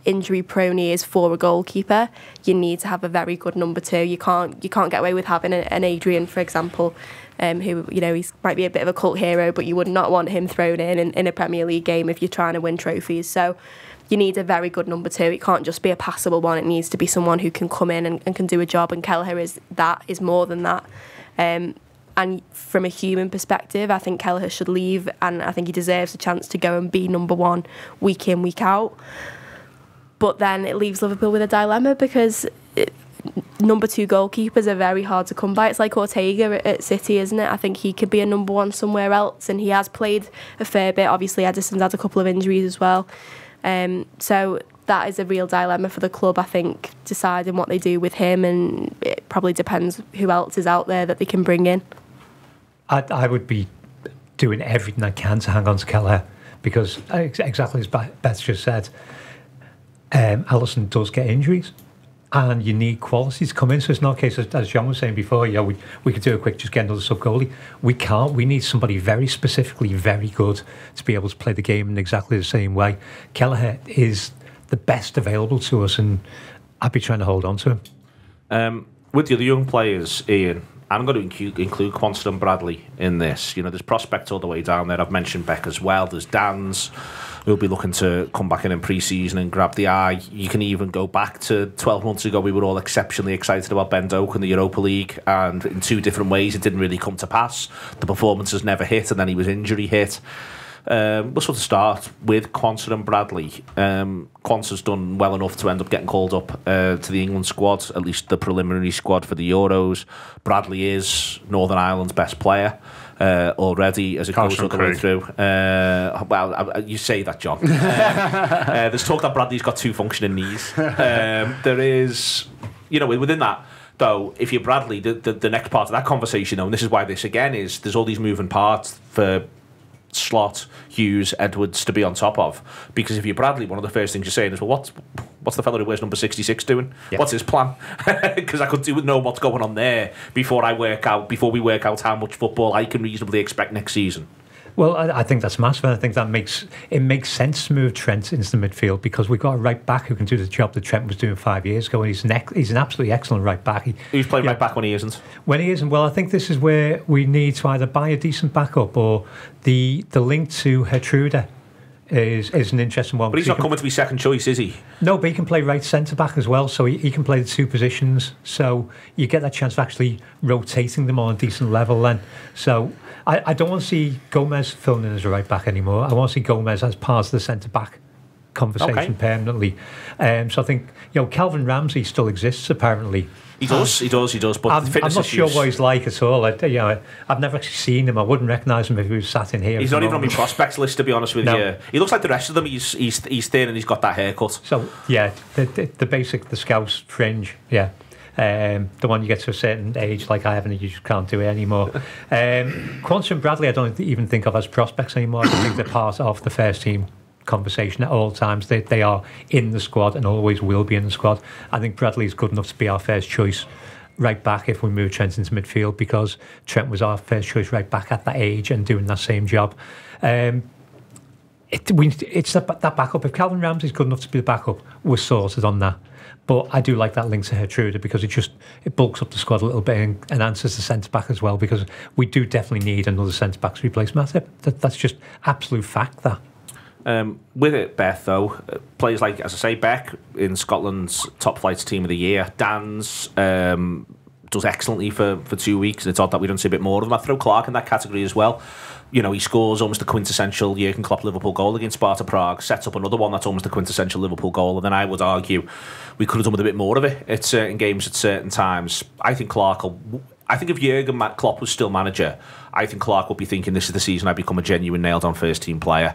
injury prone he is for a goalkeeper, you need to have a very good number two. You can't get away with having an Adrian, for example, who, you know, he might be a bit of a cult hero, but you would not want him thrown in a Premier League game if you're trying to win trophies. So you need a very good number two. It can't just be a passable one. It needs to be someone who can come in and can do a job, and Kelleher is more than that. And from a human perspective, I think Kelleher should leave, and I think he deserves a chance to go and be number one week in, week out. But then it leaves Liverpool with a dilemma, because number two goalkeepers are very hard to come by. It's like Ortega at City, isn't it? I think he could be a number one somewhere else, and he has played a fair bit. Obviously, Edison's had a couple of injuries as well. So that is a real dilemma for the club, I think, deciding what they do with him, and it probably depends who else is out there that they can bring in. I would be doing everything I can to hang on to Kelleher, because exactly as Beth just said, Alisson does get injuries, and you need quality to come in. So it's not a case, as John was saying before, yeah, we could do a quick, just get another sub-goalie. We can't. We need somebody very specifically very good to be able to play the game in exactly the same way. Kelleher is the best available to us, and I'd be trying to hold on to him. With the other young players, Ian, I'm going to include Quansah and Bradley in this. You know, there's prospects all the way down there. I've mentioned Beck as well. There's Dan's, who'll be looking to come back in pre-season and grab the eye. You can even go back to 12 months ago. We were all exceptionally excited about Ben Doak in the Europa League, and in two different ways it didn't really come to pass. The performances never hit, and then he was injury hit. We'll sort of start with Quansah and Bradley. Quansah's done well enough to end up getting called up to the England squad, at least the preliminary squad for the Euros. Bradley is Northern Ireland's best player already, as it goes all the way through. Well, you say that, John. There's talk that Bradley's got two functioning knees. There is, you know, within that, though, if you're Bradley, the next part of that conversation, though, and this is why this again is, there's all these moving parts for Slot, Hughes, Edwards to be on top of, because if you're Bradley, one of the first things you're saying is, well, what's the fellow who wears number 66 doing? Yep. What's his plan? Because I could do with know what's going on there before we work out how much football I can reasonably expect next season. Well, I think that's massive, and I think that makes sense to move Trent into the midfield, because we've got a right back who can do the job that Trent was doing 5 years ago, and he's an absolutely excellent right back. He's playing right back when he isn't. When he isn't, well, I think this is where we need to either buy a decent backup, or the link to Hertruda is an interesting one. But he's not coming to be second choice, is he? No, but he can play right centre back as well, so he can play the two positions. So you get that chance of actually rotating them on a decent level then. So I don't want to see Gomez filling in as a right back anymore. I want to see Gomez as part of the centre back conversation permanently. So I think, you know, Calvin Ramsey still exists apparently. He does. But I'm not sure what he's like at all. I've never actually seen him. I wouldn't recognise him if he was sat in here. He's not even on my prospects list, to be honest with you. He looks like the rest of them. He's thin, and he's got that haircut. So yeah, the Scouse fringe. Yeah, the one you get to a certain age, like I haven't, you just can't do it anymore. Quansah and Bradley, I don't even think of as prospects anymore. I think they're part of the first team conversation at all times. They are in the squad and always will be in the squad. I think Bradley's good enough to be our first choice right back if we move Trent into midfield, because Trent was our first choice right back at that age and doing that same job. It's that backup. If Calvin Ramsey's good enough to be the backup, we're sorted on that. But I do like that link to Hertruda, because it bulks up the squad a little bit and answers the centre-back as well, because we do definitely need another centre-back to replace Matip. That's just absolute fact, that. With it, Beth, though, players like, as I say, Beck in Scotland's top flight team of the year. Dan's does excellently for 2 weeks, and it's odd that we don't see a bit more of him. I throw Clark in that category as well. You know, he scores almost the quintessential Jürgen Klopp Liverpool goal against Sparta Prague, sets up another one that's almost the quintessential Liverpool goal, and then I would argue we could have done with a bit more of it at certain games at certain times. I think Clark will... I think if Jürgen Klopp was still manager, I think Clark would be thinking, this is the season I become a genuine nailed-on first-team player.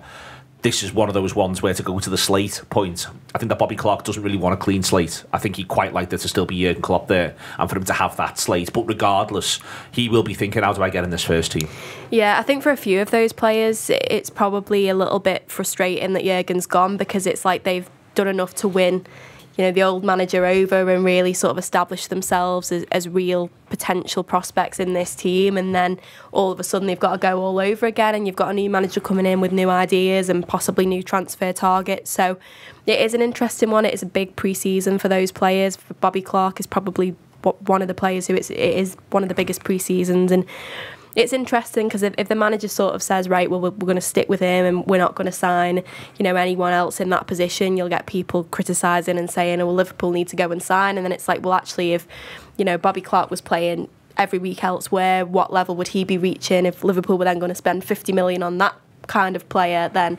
This is one of those ones where, to go to the slate point, I think that Bobby Clark doesn't really want a clean slate. I think he'd quite like there to still be Jurgen Klopp there and for him to have that slate. But regardless, he will be thinking, how do I get in this first team? Yeah, I think for a few of those players, it's probably a little bit frustrating that Jurgen's gone, because it's like they've done enough to win, you know, the old manager over and really sort of establish themselves as real potential prospects in this team, and then all of a sudden they've got to go all over again, and you've got a new manager coming in with new ideas and possibly new transfer targets. So it is an interesting one. It is a big pre-season for those players. For Bobby Clark is probably one of the players who it is one of the biggest pre-seasons, and it's interesting because if the manager sort of says, right, well, we're going to stick with him and we're not going to sign, you know, anyone else in that position, you'll get people criticising and saying, oh, well, Liverpool need to go and sign. And then it's like, well, actually, if, you know, Bobby Clark was playing every week elsewhere, what level would he be reaching? If Liverpool were then going to spend 50 million on that kind of player, then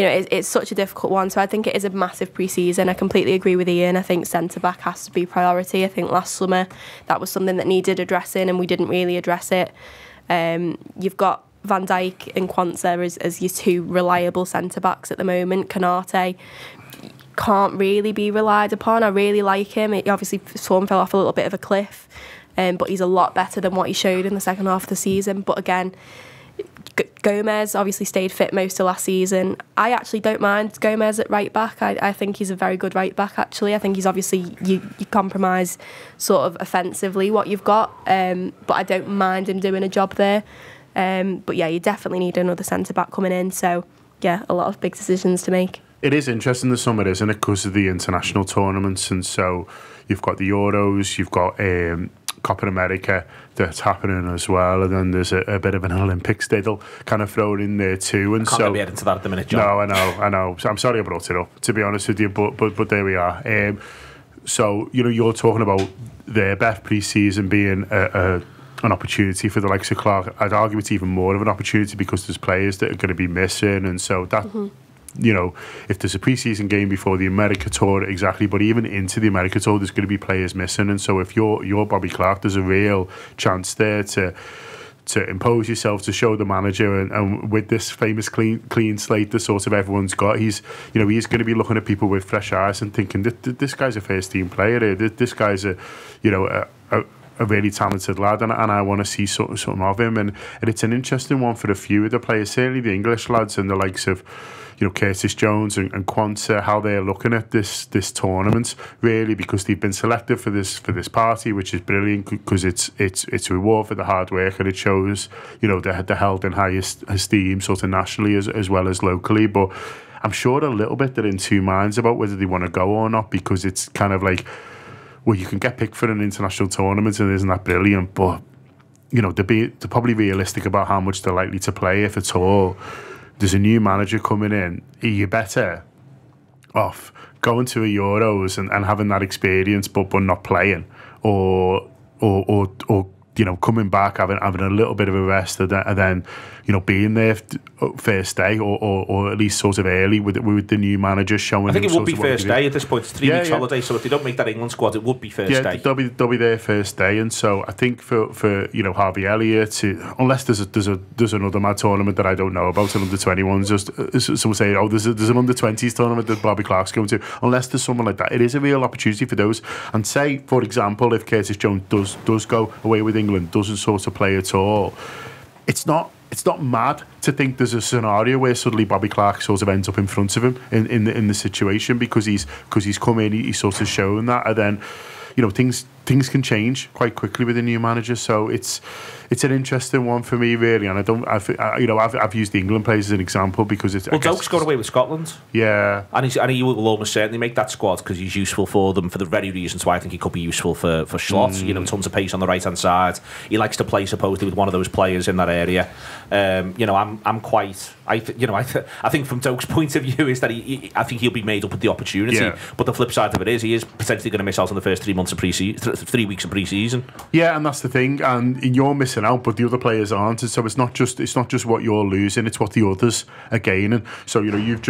you know, it's such a difficult one. So I think it is a massive pre-season. I completely agree with Ian. I think centre-back has to be priority. I think last summer that was something that needed addressing and we didn't really address it. You've got Van Dijk and Quansah as your two reliable centre-backs at the moment. Konate can't really be relied upon. I really like him. It obviously sort of fell off a little bit of a cliff, but he's a lot better than what he showed in the second half of the season. But again, Gomez obviously stayed fit most of last season. I actually don't mind Gomez at right back. I think he's a very good right back, actually. I think he's obviously, you compromise sort of offensively what you've got, but I don't mind him doing a job there. But yeah, you definitely need another centre-back coming in. So yeah, a lot of big decisions to make. It is interesting this summer, isn't it, because of the international tournaments. And so you've got the Euros, you've got Copa America that's happening as well, and then there's a bit of an Olympics diddle kind of thrown in there too. And I can't be adding to that at the minute, John. No, I know. I'm sorry I brought it up, to be honest with you, but there we are. So, you know, you're talking about their best pre-season being an opportunity for the likes of Clark. I'd argue it's even more of an opportunity because there's players that are going to be missing, and so that, you know, if there's a pre-season game before the America Tour, exactly, but even into the America Tour, there's going to be players missing, and so if you're Bobby Clark, there's a real chance there to impose yourself, to show the manager, and with this famous clean slate that sort of everyone's got, he's, you know, he's going to be looking at people with fresh eyes and thinking, this guy's a first team player, this guy's a, you know, a really talented lad, and I want to see something of him. And it's an interesting one for a few of the players, certainly the English lads and the likes of, you know, Curtis Jones and Quansah, how they're looking at this tournament, really, because they've been selected for this party, which is brilliant because it's a reward for the hard work, and it shows, you know, they're held in highest esteem sort of nationally as well as locally. But I'm sure a little bit they're in two minds about whether they want to go or not, because it's kind of like, well, you can get picked for an international tournament and isn't that brilliant, but, you know, they're probably realistic about how much they're likely to play, if at all. There's a new manager coming in. You're better off going to a Euros and having that experience but not playing, or you know, coming back, having a little bit of a rest, and then, you know, being there first day, or at least sort of early with the new manager showing. I think it would be first day at this point. It's 3 weeks holiday, so if they don't make that England squad, it would be first day. Yeah, they'll be there first day, and so I think for you know, Harvey Elliott, unless there's another mad tournament that I don't know about, an under-21s, just someone say, oh, there's an under-20s tournament that Bobby Clark's going to. Unless there's someone like that, it is a real opportunity for those. And say, for example, if Curtis Jones does go away with England, doesn't sort of play at all, it's not mad to think there's a scenario where suddenly Bobby Clark sort of ends up in front of him in the situation, because he's come in, he's sort of shown that, and then, you know, things can change quite quickly with a new manager. So it's an interesting one for me, really. And I've used the England players as an example because it's, well, Doak's got away with Scotland, yeah, and he will almost certainly make that squad because he's useful for them, for the very reasons why I think he could be useful for Slot. You know, tons of pace on the right hand side. He likes to play supposedly with one of those players in that area. You know, I think from Doak's point of view is that I think he'll be made up with the opportunity. Yeah. But the flip side of it is he is potentially going to miss out on the first 3 months of pre-season. 3 weeks of pre-season. Yeah, and that's the thing, and you're missing out, but the other players aren't, and so it's not just what you're losing, it's what the others are gaining. So, you know, you've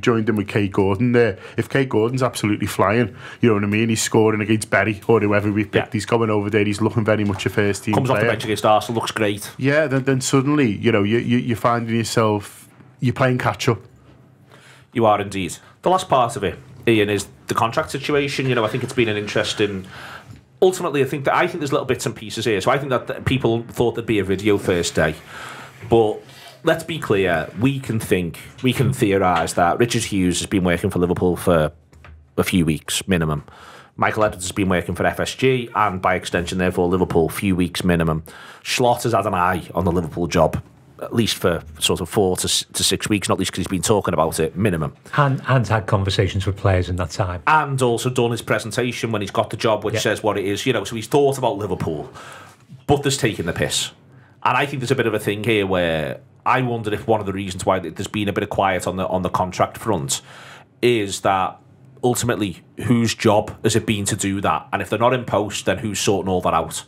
joined in with Kay Gordon there. If Kay Gordon's absolutely flying, you know what I mean, he's scoring against Berry or whoever we picked, he's going over there, he's looking very much a first team player. Comes off the bench against Arsenal, looks great. Yeah, then suddenly, you know, you're finding yourself, you're playing catch-up. You are indeed. The last part of it, Ian, is the contract situation. You know, I think it's been an interesting... Ultimately, I think there's little bits and pieces here. So I think that people thought there'd be a video first day, but let's be clear: we can theorise that Richard Hughes has been working for Liverpool for a few weeks minimum. Michael Edwards has been working for FSG, and by extension, therefore, Liverpool, few weeks minimum. Slot has had an eye on the Liverpool job, at least for sort of 4 to 6 weeks, not least because he's been talking about it, minimum. And had conversations with players in that time. And also done his presentation when he's got the job, which says what it is, you know, so he's thought about Liverpool. But there's taking the piss. And I think there's a bit of a thing here where I wondered if one of the reasons why there's been a bit of quiet on the contract front is that ultimately whose job has it been to do that? And if they're not in post, then who's sorting all that out?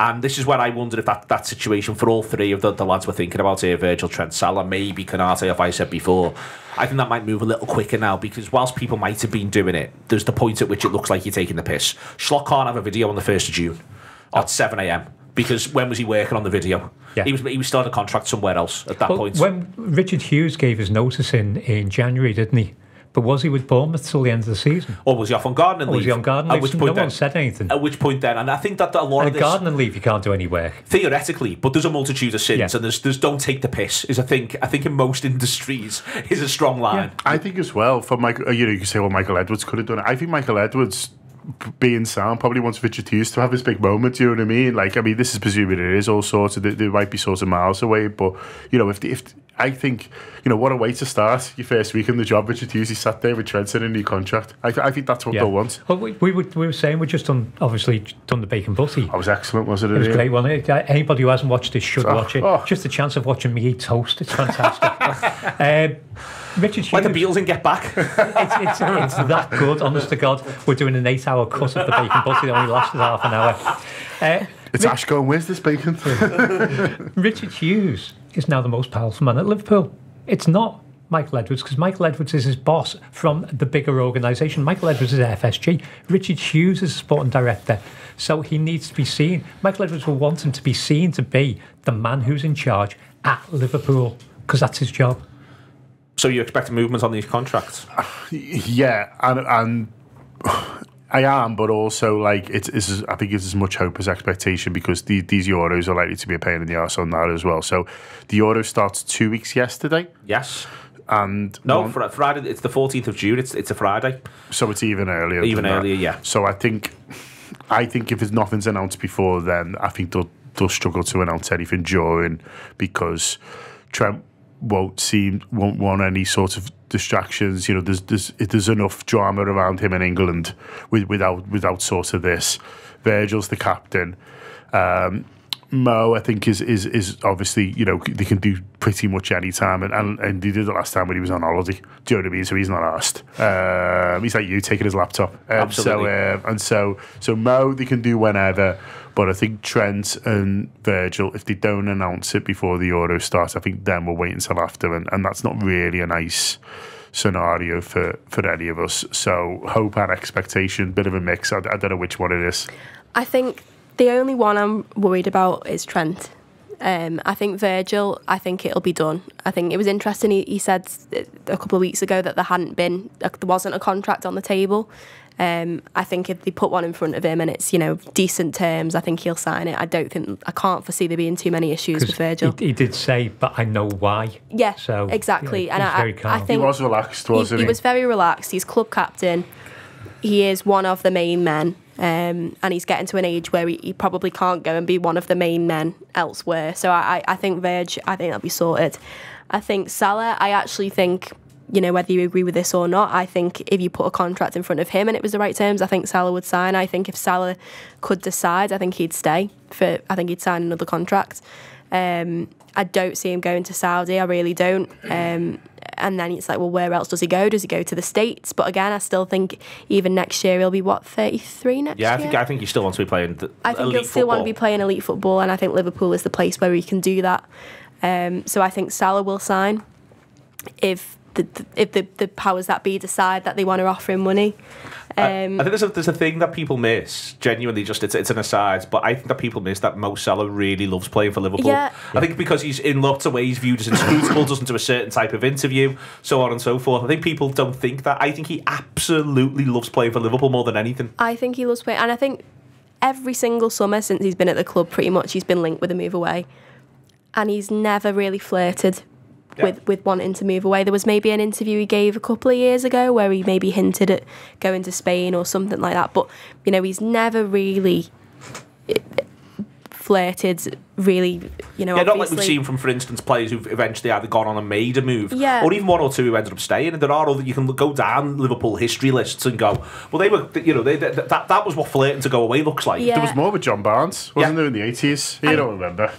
And this is where I wondered if that situation for all three of the lads we're thinking about here, Virgil, Trent, Salah, maybe Konate, if I said before, I think that might move a little quicker now, because whilst people might have been doing it, there's the point at which it looks like you're taking the piss. Slot can't have a video on the 1st of June at 7 a.m. because when was he working on the video? Yeah. He was still on a contract somewhere else at that point. When Richard Hughes gave his notice in January, didn't he? But was he with Bournemouth till the end of the season? Or was he off on gardening leave? Was he on gardening leave? At which point no one said anything. At which point then, and I think that a lot of this... gardening leave, you can't do any work. Theoretically, but there's a multitude of sins, and there's don't take the piss, is I think in most industries is a strong line. Yeah. I think as well, for Michael, you know, you could say, well, Michael Edwards could have done it. I think Michael Edwards, being sound, probably wants Richard Hughes to have his big moment, do you know what I mean? Like, I mean, this is presuming it is all sorts of, there might be sorts of miles away, but, you know, if I think, you know, what a way to start your first week in the job. Richard Hughes, he sat there with Trent in a new contract. I think that's what they'll want. Well, we were saying we've just done, obviously, done the bacon butty. That was excellent, wasn't it? It was great, wasn't it? Anybody who hasn't watched this should watch it. Oh. Just the chance of watching me eat toast, it's fantastic. Richard Hughes, like the Beatles and Get Back. It's that good, honest to God. We're doing an 8-hour cut of the bacon butty that only lasted half an hour. It's Ash going, where's this bacon? Richard Hughes is now the most powerful man at Liverpool. It's not Michael Edwards, because Michael Edwards is his boss from the bigger organisation. Michael Edwards is FSG. Richard Hughes is a sporting director. So he needs to be seen. Michael Edwards will want him to be seen to be the man who's in charge at Liverpool, because that's his job. So you expect movement on these contracts? Yeah, and I am, but also, like, it's I think it's as much hope as expectation, because these Euros are likely to be a pain in the arse on that as well. So the Euro starts 2 weeks yesterday. Yes. And no, Friday. It's the 14th of June. It's a Friday. So it's even earlier. Even earlier, yeah. So I think if nothing's announced before then, I think they'll struggle to announce anything during, because Trent won't want any sort of distractions. You know, there's enough drama around him in England without sort of this. Virgil's the captain. Mo, I think, is obviously, you know, they can do pretty much any time, and he did it last time when he was on holiday. Do you know what I mean? So he's not asked. He's like you, taking his laptop. Absolutely. So Mo, they can do whenever. But I think Trent and Virgil, if they don't announce it before the Euro starts, I think then we'll wait until after, and that's not really a nice scenario for any of us. So hope and expectation, bit of a mix. I don't know which one it is. I think the only one I'm worried about is Trent. I think Virgil, I think it'll be done. I think it was interesting, he said a couple of weeks ago that there wasn't a contract on the table. I think if they put one in front of him and it's, you know, decent terms, I think he'll sign it. I can't foresee there being too many issues with Virgil. He did say, but I know why. Yeah, so, exactly. Yeah, I think he was relaxed, wasn't he? He was very relaxed. He's club captain. He is one of the main men. And he's getting to an age where he probably can't go and be one of the main men elsewhere. So I think Virgil, I think that'll be sorted. I think Salah, I actually think, you know, whether you agree with this or not, I think if you put a contract in front of him and it was the right terms, I think Salah would sign. I think if Salah could decide, I think he'd stay. I think he'd sign another contract. I don't see him going to Saudi. I really don't. And then it's like, well, where else does he go? Does he go to the States? But again, I still think even next year he'll be, what, 33 next year? Yeah, I think he still wants to be playing elite football. I think he'll still want to be playing elite football, and I think Liverpool is the place where he can do that. So I think Salah will sign if the powers that be decide that they want to offer him money. I think there's a thing that people miss, genuinely, just it's an aside, but I think that people miss that Mo Salah really loves playing for Liverpool. Yeah. I think because he's in lots of ways viewed as inscrutable, doesn't do a certain type of interview, so on and so forth. I think people don't think that. I think he absolutely loves playing for Liverpool more than anything. I think he loves playing, and I think every single summer since he's been at the club, pretty much he's been linked with a move away, and he's never really flirted with wanting to move away. There was maybe an interview he gave a couple of years ago where he maybe hinted at going to Spain or something like that, but, you know, he's never really flirted, really, you know. Yeah, not like we've seen from, for instance, players who've eventually either gone on and made a move, or even one or two who ended up staying. And there are other, you can go down Liverpool history lists and go, well, they were, you know, that was what flirting to go away looks like. Yeah. There was more with John Barnes, wasn't there, in the 80s? You don't remember.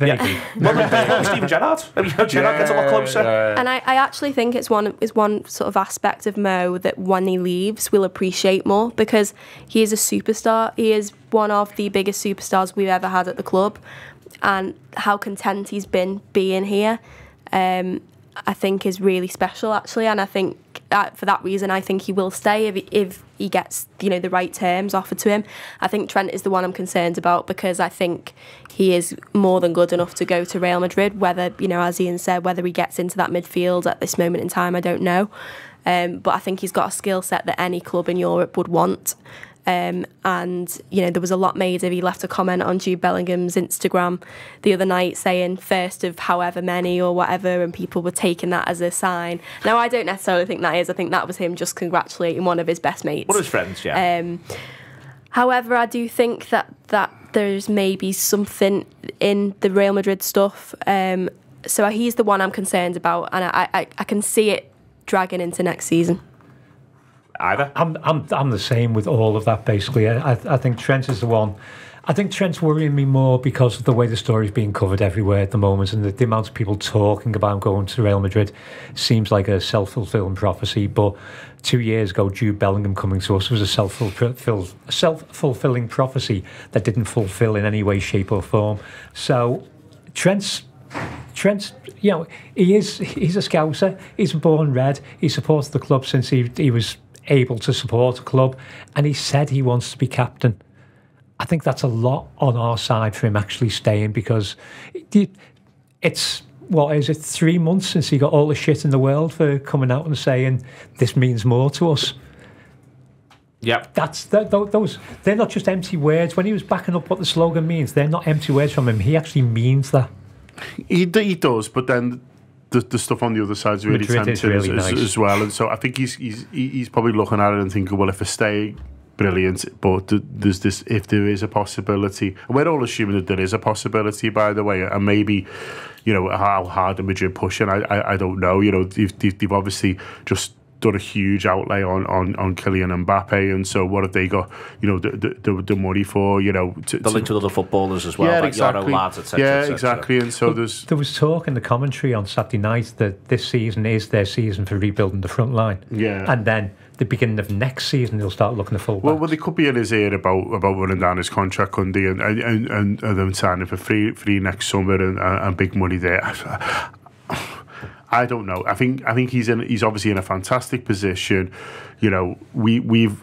There you go. Steven Gerrard. Gerrard gets a lot closer. And I actually think it's one sort of aspect of Mo that when he leaves, we'll appreciate more, because he is a superstar. He is one of the biggest superstars we've ever had at the club, and how content he's been being here, I think is really special actually. And I think for that reason, I think he will stay if he gets, you know, the right terms offered to him. I think Trent is the one I'm concerned about, because I think he is more than good enough to go to Real Madrid. Whether, you know, as Ian said, whether he gets into that midfield at this moment in time, I don't know. But I think he's got a skill set that any club in Europe would want. And, you know, there was a lot made of, he left a comment on Jude Bellingham's Instagram the other night saying first of however many or whatever, and people were taking that as a sign. Now, I don't necessarily think that is. I think that was him just congratulating one of his best mates. One of his friends, yeah. However, I do think that there's maybe something in the Real Madrid stuff. So he's the one I'm concerned about, and I can see it dragging into next season. Either. I'm the same with all of that, basically. I think Trent is the one. I think Trent's worrying me more because of the way the story's being covered everywhere at the moment, and the amount of people talking about going to Real Madrid seems like a self-fulfilling prophecy. But 2 years ago, Jude Bellingham coming to us was a self-fulfilling prophecy that didn't fulfill in any way, shape or form. So Trent's, you know, he's a Scouser. He's born red. He supports the club since he was able to support a club, and he said he wants to be captain. I think that's a lot on our side for him actually staying, because it's, what is it, 3 months since he got all the shit in the world for coming out and saying this means more to us. Yeah, they're not just empty words. When he was backing up what the slogan means, they're not empty words from him. He actually means that. He does, but then the stuff on the other side's really tempting really as well, and so I think he's probably looking at it and thinking, well, if I stay, brilliant. But there's this, if there is a possibility, and we're all assuming that there is a possibility, by the way, and maybe, you know, how hard are Madrid pushing? I don't know. You know, they've obviously just done a huge outlay on Kylian Mbappe, and so what have they got? You know, the money for, you know, the link to other footballers as well, yeah, like exactly. Euro lads, etc. Yeah, et exactly. And so there was talk in the commentary on Saturday night that this season is their season for rebuilding the front line. Yeah, and then the beginning of next season they'll start looking at full-backs. Well, they could be in his ear about running down his contract, couldn't they, and them signing for free next summer and big money there. I don't know. I think he's obviously in a fantastic position. You know, we've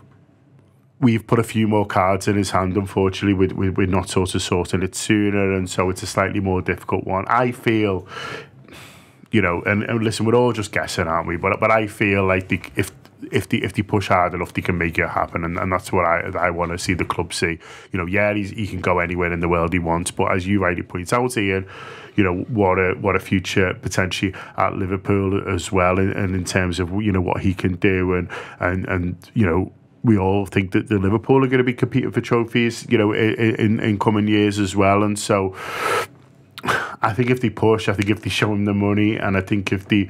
put a few more cards in his hand, unfortunately, with not sort of sorting it sooner, and so it's a slightly more difficult one. I feel, you know, and listen, we're all just guessing, aren't we? But I feel like if they push hard enough, they can make it happen, and that's what I want to see the club see. You know, yeah, he can go anywhere in the world he wants, but as you rightly point out, Ian, you know, what a future potentially at Liverpool as well, and in terms of, you know, what he can do, and you know, we all think that the Liverpool are going to be competing for trophies, you know, in coming years as well, and so. I think if they push, I think if they show him the money, and I think if they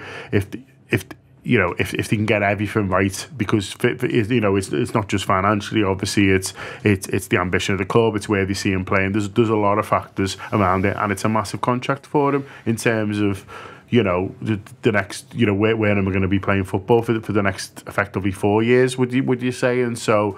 can get everything right, because you know, it's not just financially. Obviously, it's the ambition of the club. It's where they see him playing. There's a lot of factors around it, and it's a massive contract for him in terms of, you know, the next, you know, where am I going to be playing football for the next effectively 4 years? Would you say? And so,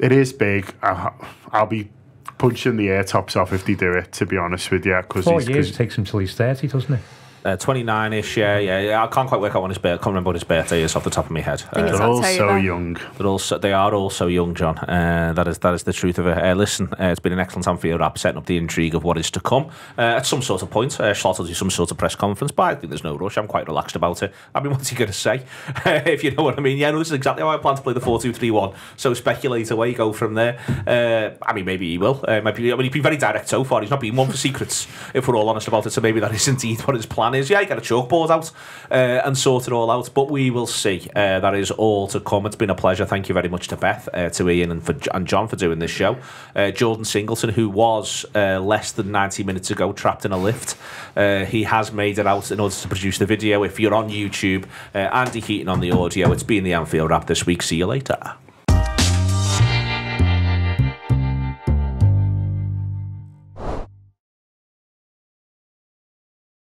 it is big. I'll be punching the air tops off if they do it, to be honest with you. Because 4 years takes him till he's 30, doesn't it? 29-ish, yeah. I can't quite work out when his birthday. I can't remember what his birthday is off the top of my head. They're all so young. They are all so young, John. That is the truth of it. Listen, it's been an excellent time for your wrap, setting up the intrigue of what is to come. At some sort of point, Slot will do some sort of press conference, but I think there's no rush. I'm quite relaxed about it. I mean, what's he going to say? If you know what I mean. Yeah, no, this is exactly how I plan to play the 4-2-3-1. So speculate away, go from there. I mean, maybe he will. Maybe, I mean, he's been very direct so far. He's not been one for secrets, if we're all honest about it. So maybe that is indeed what his plan is. Yeah, you get a chalkboard out and sort it all out, but we will see. That is all to come. It's been a pleasure. Thank you very much to Beth, to Ian and John for doing this show. Jordan Singleton, who was less than 90 minutes ago trapped in a lift, he has made it out in order to produce the video. If you're on YouTube, Andy Heaton on the audio. It's been the Anfield Wrap this week. See you later.